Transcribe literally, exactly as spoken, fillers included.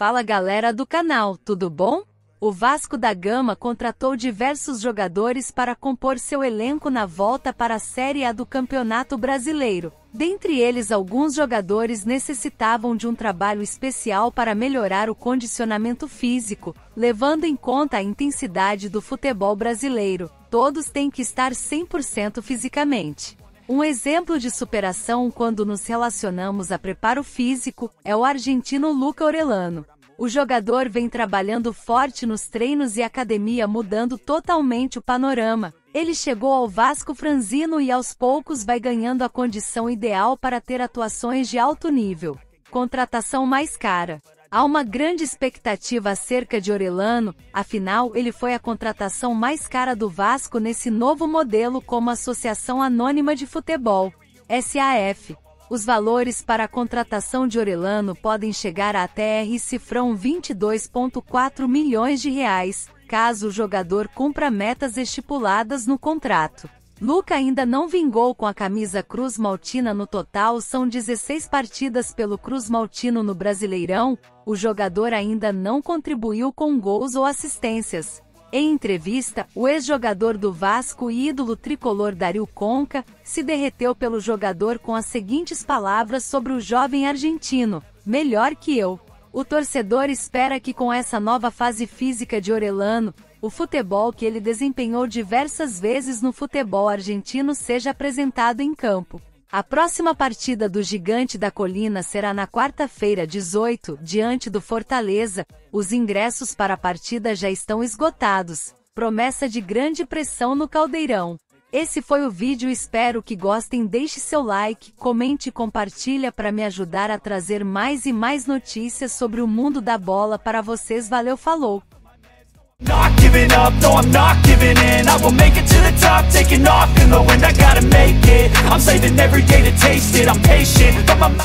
Fala galera do canal, tudo bom? O Vasco da Gama contratou diversos jogadores para compor seu elenco na volta para a Série A do Campeonato Brasileiro. Dentre eles, alguns jogadores necessitavam de um trabalho especial para melhorar o condicionamento físico, levando em conta a intensidade do futebol brasileiro. Todos têm que estar cem por cento fisicamente. Um exemplo de superação quando nos relacionamos a preparo físico é o argentino Luca Orellano. O jogador vem trabalhando forte nos treinos e academia, mudando totalmente o panorama. Ele chegou ao Vasco franzino e aos poucos vai ganhando a condição ideal para ter atuações de alto nível. Contratação mais cara. Há uma grande expectativa acerca de Orellano, afinal ele foi a contratação mais cara do Vasco nesse novo modelo como Associação Anônima de Futebol, S A F. Os valores para a contratação de Orellano podem chegar a até R$ cifrão vinte e dois vírgula quatro milhões de reais, caso o jogador cumpra metas estipuladas no contrato. Luca ainda não vingou com a camisa Cruz Maltina. No total são dezesseis partidas pelo Cruz Maltino no Brasileirão. O jogador ainda não contribuiu com gols ou assistências. Em entrevista, o ex-jogador do Vasco e ídolo tricolor Dario Conca se derreteu pelo jogador com as seguintes palavras sobre o jovem argentino: melhor que eu. O torcedor espera que com essa nova fase física de Orellano, o futebol que ele desempenhou diversas vezes no futebol argentino seja apresentado em campo. A próxima partida do Gigante da Colina será na quarta-feira dezoito, diante do Fortaleza. Os ingressos para a partida já estão esgotados. Promessa de grande pressão no Caldeirão. Esse foi o vídeo, espero que gostem. Deixe seu like, comente e compartilha para me ajudar a trazer mais e mais notícias sobre o mundo da bola para vocês. Valeu, falou! Not giving up, no I'm not giving in. I will make it to the top, taking off in the wind. I gotta make it, I'm saving every day to taste it. I'm patient, but my mind